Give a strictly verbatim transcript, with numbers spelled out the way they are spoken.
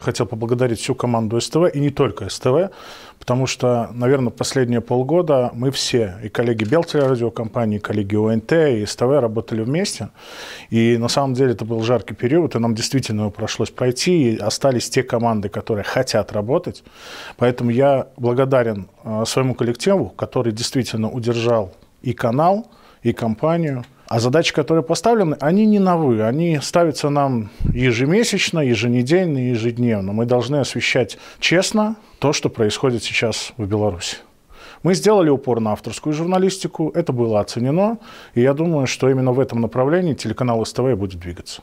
Хотел поблагодарить всю команду СТВ, и не только СТВ, потому что, наверное, последние полгода мы все, и коллеги Белтелерадиокомпании, и коллеги ОНТ, и СТВ работали вместе. И на самом деле это был жаркий период, и нам действительно его пришлось пройти, и остались те команды, которые хотят работать. Поэтому я благодарен своему коллективу, который действительно удержал и канал, и компанию. А задачи, которые поставлены, они не новые, они ставятся нам ежемесячно, еженедельно, ежедневно. Мы должны освещать честно то, что происходит сейчас в Беларуси. Мы сделали упор на авторскую журналистику, это было оценено, и я думаю, что именно в этом направлении телеканал СТВ будет двигаться.